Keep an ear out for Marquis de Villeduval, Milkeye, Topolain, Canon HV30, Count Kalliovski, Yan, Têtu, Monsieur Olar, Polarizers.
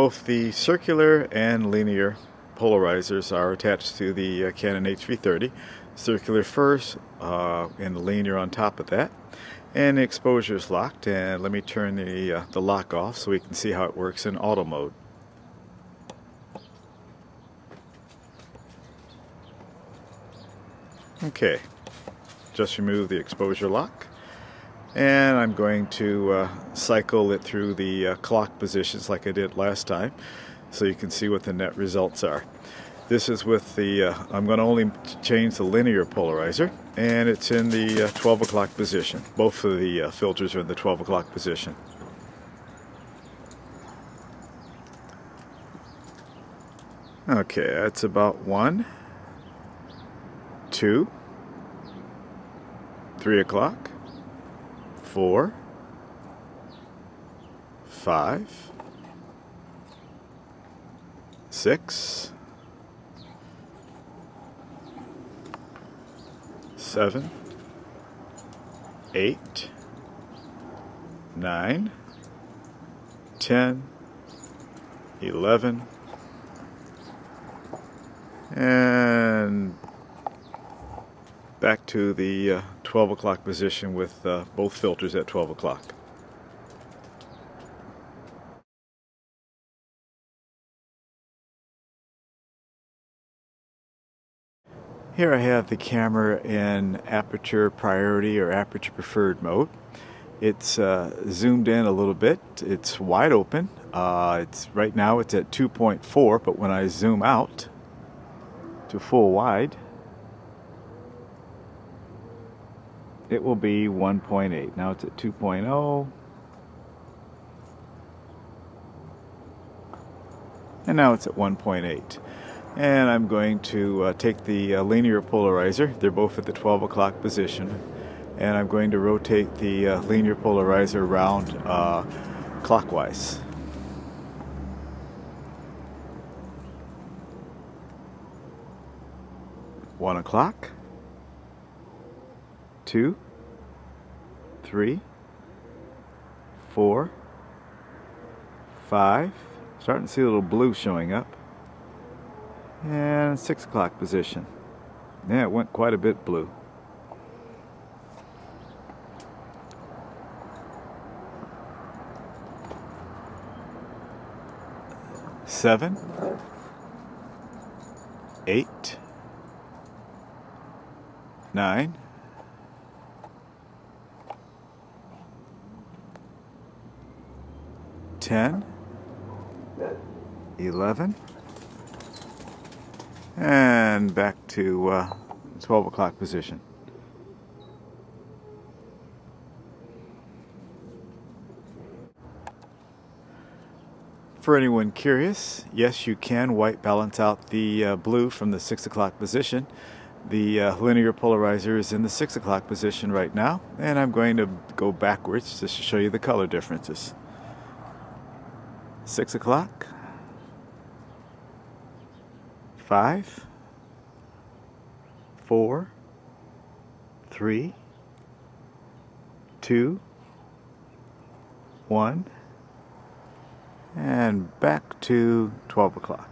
Both the circular and linear polarizers are attached to the Canon HV30. Circular first and the linear on top of that. And the exposure is locked, and let me turn the lock off so we can see how it works in auto mode. Okay, just remove the exposure lock, and I'm going to cycle it through the clock positions like I did last time, so you can see what the net results are. This is with the, I'm going to only change the linear polarizer, and it's in the 12 o'clock position. Both of the filters are in the 12 o'clock position. Okay, that's about 1, 2, 3 o'clock, 4, 5, 6, 7, 8, 9, 10, 11, and back to the 12 o'clock position with both filters at 12 o'clock. Here I have the camera in aperture priority or aperture preferred mode. It's zoomed in a little bit. It's wide open. Right now it's at 2.4, but when I zoom out to full wide, it will be 1.8. Now it's at 2.0. And now it's at 1.8. And I'm going to take the linear polarizer. They're both at the 12 o'clock position. And I'm going to rotate the linear polarizer around clockwise. One o'clock. 2, 3, 4, 5. Starting to see a little blue showing up. And 6 o'clock position. Yeah, it went quite a bit blue. Seven. 8. 9. 10, 11, and back to 12 o'clock position. For anyone curious, yes, you can white balance out the blue from the 6 o'clock position. The linear polarizer is in the 6 o'clock position right now, and I'm going to go backwards just to show you the color differences. 6 o'clock, 5, 4, 3, 2, 1, and back to 12 o'clock.